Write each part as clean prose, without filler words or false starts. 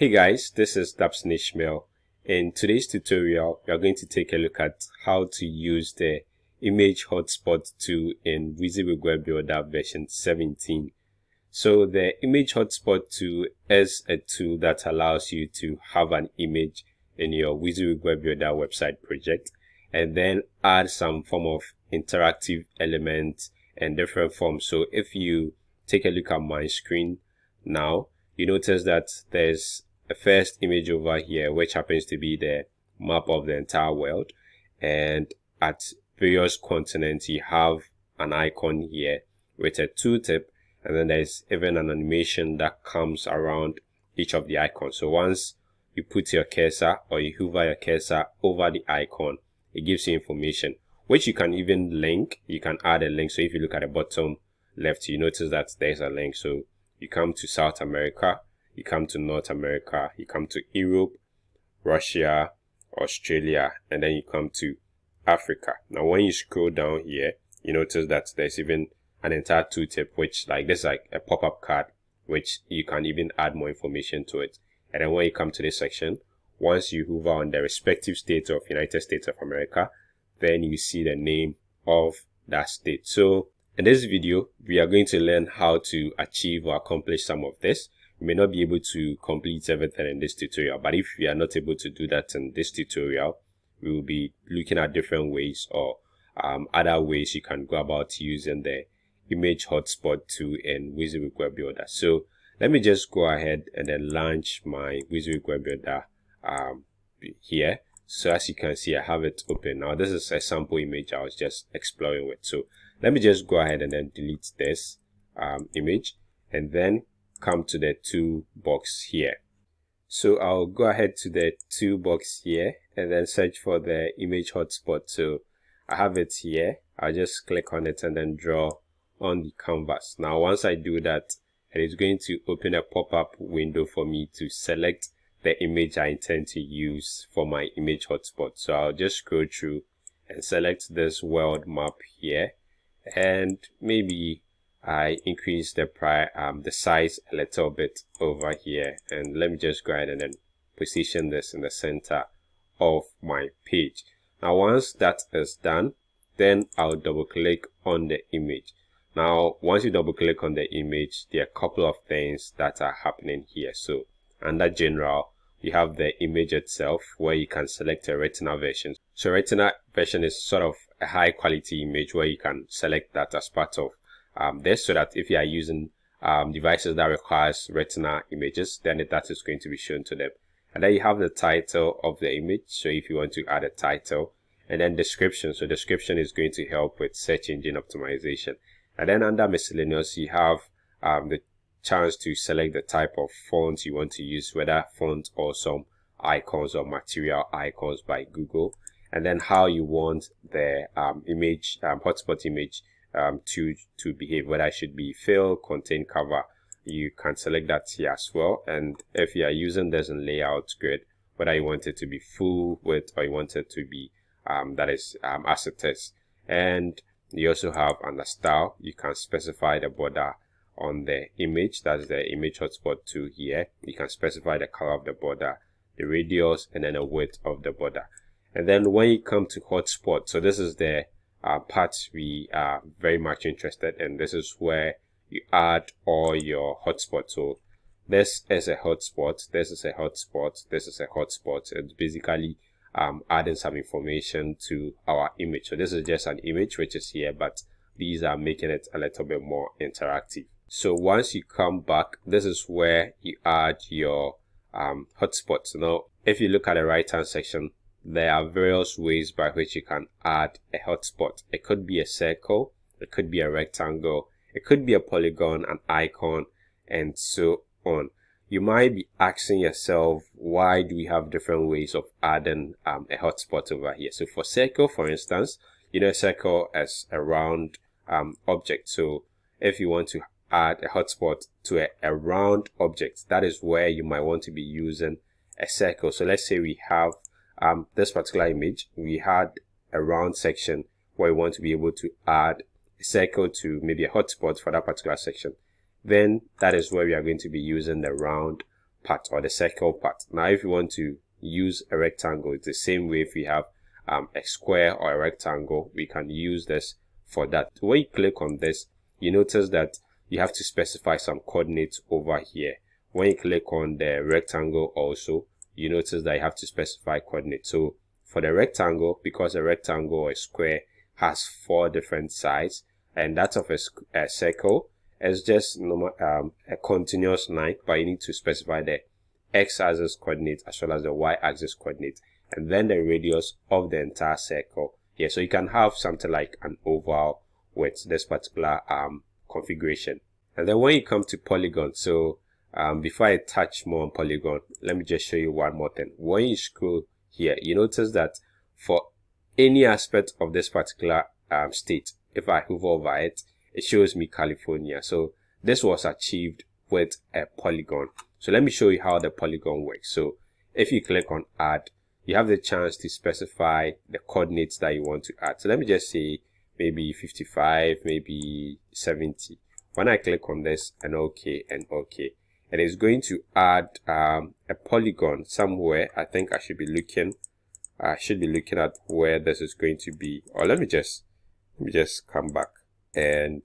Hey guys, this is Daps Ishmeal. In today's tutorial, we are going to take a look at how to use the image hotspot tool in WYSIWYG Web Builder version 17. So the image hotspot tool is a tool that allows you to have an image in your WYSIWYG Web Builder website project and then add some form of interactive elements and different forms. So if you take a look at my screen now, you notice that there's a first image over here, which happens to be the map of the entire world, and at various continents you have an icon here with a tooltip, and then there's even an animation that comes around each of the icons. So once you put your cursor or you hover your cursor over the icon, it gives you information which you can even link. You can add a link. So if you look at the bottom left, you notice that there's a link. So you come to South America, you come to North America, you come to Europe, Russia, Australia, and then you come to Africa. Now, when you scroll down here, you notice that there's even an entire tooltip, which like a pop-up card, which you can even add more information to it. And then when you come to this section, once you hover on the respective state of United States of America, then you see the name of that state. So in this video, we are going to learn how to achieve or accomplish some of this. You may not be able to complete everything in this tutorial, but if we are not able to do that in this tutorial, we will be looking at different ways or other ways you can go about using the image hotspot tool in WYSIWYG Web Builder. So let me just go ahead and then launch my WYSIWYG Web Builder here. So as you can see, I have it open. Now this is a sample image I was just exploring with. So let me just go ahead and then delete this image and then come to the toolbox here. So I'll go ahead to the toolbox here and then search for the image hotspot. So I have it here. I'll just click on it and then draw on the canvas. Now once I do that, it is going to open a pop-up window for me to select the image I intend to use for my image hotspot. So I'll just scroll through and select this world map here, and maybe I increase the size a little bit over here, and let me just go ahead and then position this in the center of my page. Now once that is done, then I'll double click on the image. Now once you double click on the image, there are a couple of things that are happening here. So under general, you have the image itself where you can select a retina version. So retina version is sort of a high quality image where you can select that as part of this, so that if you are using devices that requires retina images, then that is going to be shown to them. And then you have the title of the image. So if you want to add a title, and then description. So description is going to help with search engine optimization. And then under miscellaneous, you have the chance to select the type of font you want to use, whether font or some icons or material icons by Google, and then how you want the image hotspot image to behave, whether it should be fill, contain, cover. You can select that here as well. And if you are using this in layout grid, whether you want it to be full width or you want it to be as it is. And you also have under style, you can specify the border on the image. That's the image hotspot tool here. You can specify the color of the border, the radius, and then the width of the border. And then when you come to hotspot, so this is the part we are very much interested in. This is where you add all your hotspots. So this is a hotspot, this is a hotspot, this is a hotspot. It's basically adding some information to our image. So this is just an image which is here, but these are making it a little bit more interactive. So once you come back, this is where you add your hotspots. Now, if you look at the right-hand section, there are various ways by which you can add a hotspot. It could be a circle, it could be a rectangle, it could be a polygon, an icon, and so on. You might be asking yourself, why do we have different ways of adding a hotspot over here? So for circle, for instance, you know, a circle as a round object. So if you want to add a hotspot to a round object, that is where you might want to be using a circle. So let's say we have this particular image, we had a round section where we want to be able to add a circle to maybe a hotspot for that particular section. Then that is where we are going to be using the round part or the circle part. Now, if you want to use a rectangle, it's the same way. If we have a square or a rectangle, we can use this for that. So when you click on this, you notice that you have to specify some coordinates over here. When you click on the rectangle also, you notice that you have to specify coordinates. So for the rectangle, because a rectangle or a square has 4 different sides, and that of a circle is just a continuous line, but you need to specify the x-axis coordinate as well as the y-axis coordinate, and then the radius of the entire circle. Yeah, so you can have something like an oval with this particular configuration. And then when you come to polygon, so before I touch more on polygon, let me just show you one more thing. When you scroll here, you notice that for any aspect of this particular state, if I hover over it, it shows me California. So this was achieved with a polygon. So let me show you how the polygon works. So if you click on add, you have the chance to specify the coordinates that you want to add. So let me just say maybe 55, maybe 70. When I click on this and OK and OK, and it's going to add a polygon somewhere. I think I should be looking. I should be looking at where this is going to be. Or let me just come back and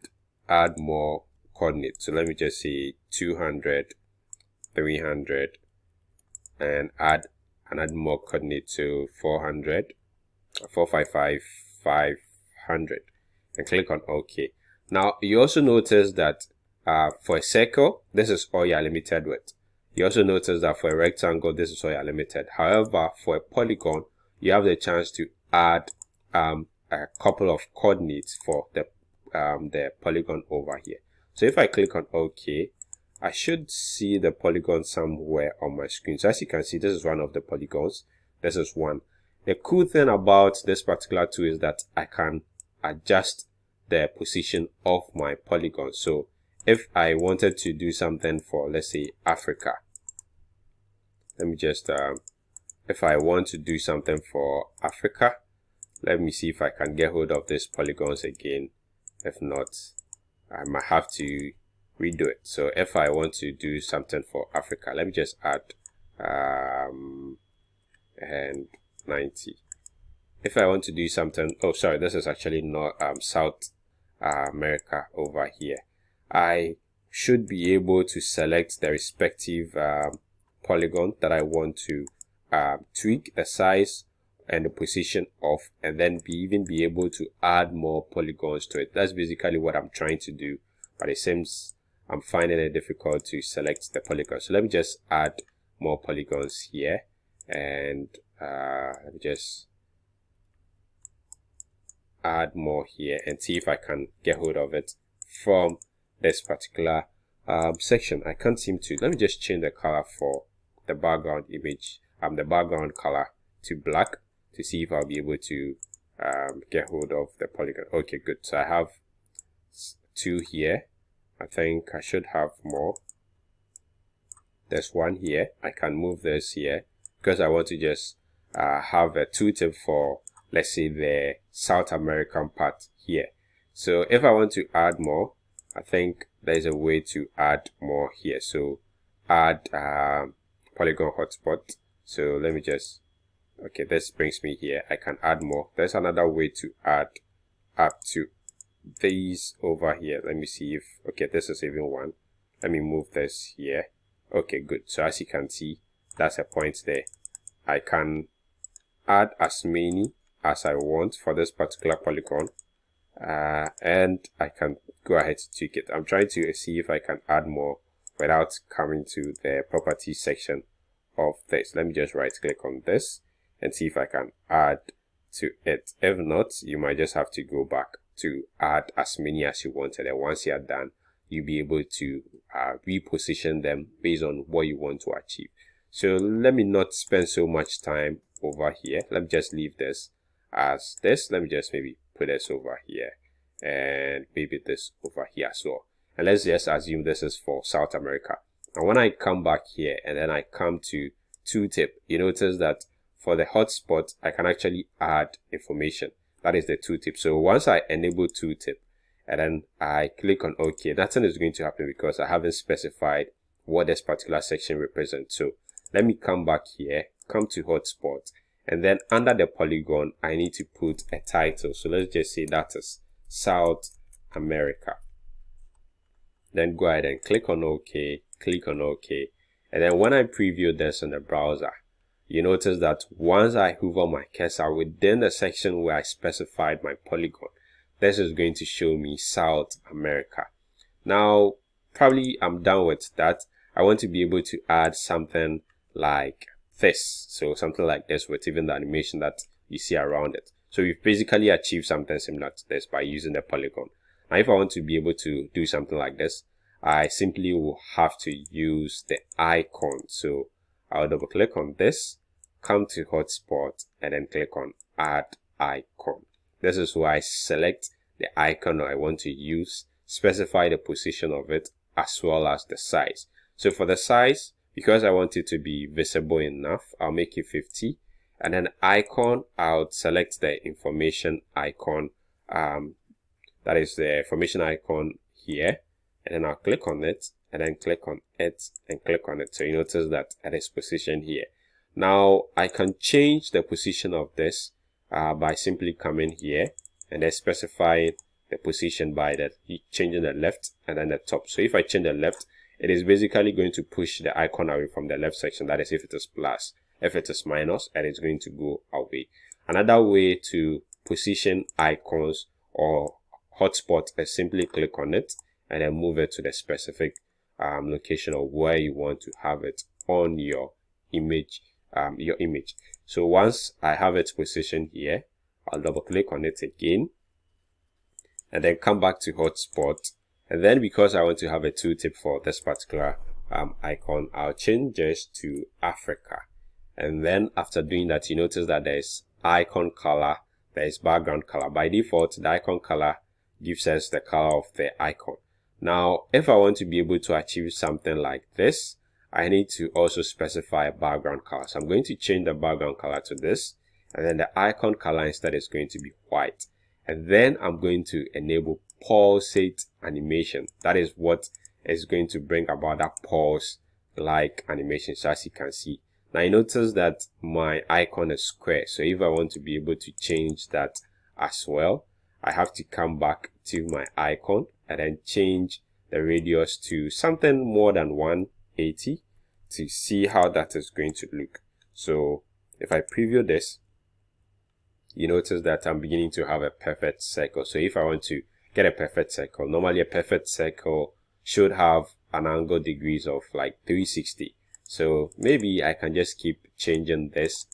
add more coordinates. So let me just say 200, 300, and add more coordinates to 400, 455, 500, and click on OK. Now you also notice that for a circle, this is all you are limited with. You also notice that for a rectangle, this is all you are limited. However, for a polygon, you have the chance to add a couple of coordinates for the polygon over here. So if I click on OK, I should see the polygon somewhere on my screen. So as you can see, this is one of the polygons. This is one. The cool thing about this particular tool is that I can adjust the position of my polygon. So if I wanted to do something for, let's say, Africa, let me just if I want to do something for Africa, let me see if I can get hold of these polygons again. If not, I might have to redo it. So if I want to do something for Africa, let me just add and 90. If I want to do something, oh sorry, this is actually not South America over here. I should be able to select the respective polygon that I want to tweak the size and the position of, and then even be able to add more polygons to it. That's basically what I'm trying to do, but it seems I'm finding it difficult to select the polygon. So let me just add more polygons here, and let me just add more here and see if I can get hold of it from this particular section. I can't seem to. Let me just change the color for the background image, the background color to black, to see if I'll be able to get hold of the polygon. Okay, good. So I have 2 here. I think I should have more. There's 1 here. I can move this here because I want to just have a tool tip for, let's say, the South American part here. So if I want to add more, I think there's a way to add more here. So add polygon hotspot. So let me just, okay, this brings me here. I can add more. There's another way to add up to these over here. Let me see if, okay, this is even one. Let me move this here. Okay, good. So as you can see, that's a point there. I can add as many as I want for this particular polygon, and I can go ahead to tweak it. I'm trying to see if I can add more without coming to the property section of this. Let me just right click on this and see if I can add to it. If not, you might just have to go back to add as many as you wanted, and once you are done, you'll be able to reposition them based on what you want to achieve. So let me not spend so much time over here. Let me just leave this as this. Let me just maybe put this over here, and maybe this over here as well. And let's just assume this is for South America. And when I come back here and then I come to tool tip, you notice that for the hotspot, I can actually add information. That is the tool tip. So once I enable tool tip and then I click on OK, nothing is going to happen because I haven't specified what this particular section represents. So let me come back here, come to hotspot, and then under the polygon, I need to put a title. So let's just say that is South America. Then go ahead and click on OK, click on OK. And then when I preview this on the browser, you notice that once I hover my cursor within the section where I specified my polygon, this is going to show me South America. Now, probably I'm done with that. I want to be able to add something like this. So something like this with even the animation that you see around it. So we've basically achieved something similar to this by using the polygon. Now, if I want to be able to do something like this, I simply will have to use the icon. So I'll double click on this, come to hotspot, and then click on add icon. This is where I select the icon I want to use, specify the position of it, as well as the size. So for the size, because I want it to be visible enough, I'll make it 50. And then icon, I'll select the information icon, that is the information icon here. And then I'll click on it, and then click on it, and click on it. So you notice that it is positioned here. Now I can change the position of this by simply coming here and then specifying the position by that changing the left and then the top. So if I change the left, it is basically going to push the icon away from the left section. That is, if it is plus, if it is minus, and it's going to go away. Another way to position icons or hotspot is simply click on it and then move it to the specific location or where you want to have it on your image. So once I have it positioned here, I'll double click on it again and then come back to hotspot. And then because I want to have a tooltip for this particular icon, I'll change this to Africa. And then after doing that, you notice that there is icon color, there is background color. By default, the icon color gives us the color of the icon. Now, if I want to be able to achieve something like this, I need to also specify a background color. So I'm going to change the background color to this, and then the icon color instead is going to be white. And then I'm going to enable pulsate animation. That is what is going to bring about that pulse-like animation. So as you can see, now you notice that my icon is square. So if I want to be able to change that as well, I have to come back to my icon and then change the radius to something more than 180 to see how that is going to look. So if I preview this, you notice that I'm beginning to have a perfect circle. So if I want to get a perfect circle, normally a perfect circle should have an angle degrees of like 360. So maybe I can just keep changing this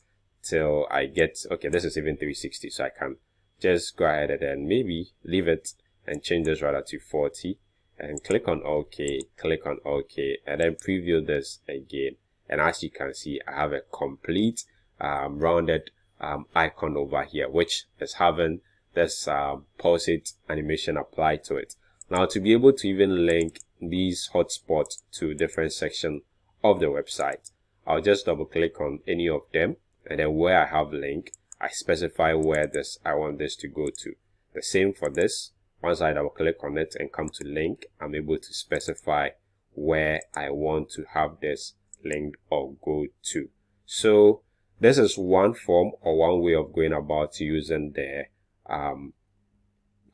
till I get, okay, this is even 360. So I can just go ahead and then maybe leave it and change this rather to 40 and click on OK, click on OK, and then preview this again. And as you can see, I have a complete rounded icon over here, which is having this pulsate animation applied to it. Now, to be able to even link these hotspots to different sections of the website, I'll just double click on any of them, and then where I have link, I specify where I want this to go to. The same for this. Once I double click on it and come to link, I'm able to specify where I want to have this linked or go to. So this is one form or one way of going about using the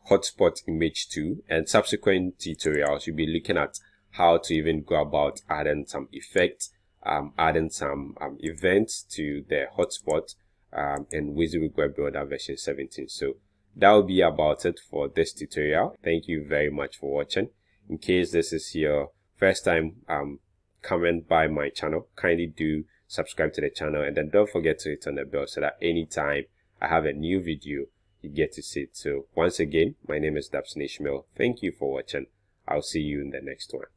hotspot image tool, and subsequent tutorials you'll be looking at how to even go about adding some effects, adding some events to the hotspot in WYSIWYG Web Builder version 17. So that will be about it for this tutorial. Thank you very much for watching. In case this is your first time coming by my channel, kindly do subscribe to the channel, and then don't forget to hit on the bell so that anytime I have a new video, you get to see it. So once again, my name is Daps Ishmeal. Thank you for watching. I'll see you in the next one.